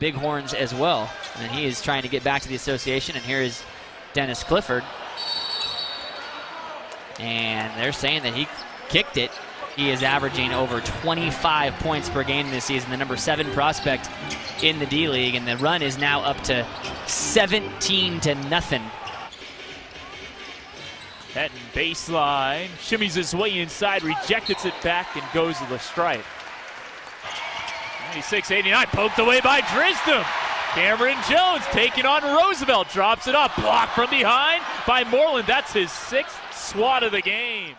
Bighorns as well. And he is trying to get back to the association. And here is Dennis Clifford. And they're saying that he kicked it. He is averaging over 25 points per game this season, the number 7 prospect in the D-League. And the run is now up to 17-0. Patton baseline, shimmies his way inside, rejects it back, and goes to the stripe. 96-89, poked away by Drisdom. Cameron Jones taking on Roosevelt, drops it up, blocked from behind by Moreland. That's his 6th swat of the game.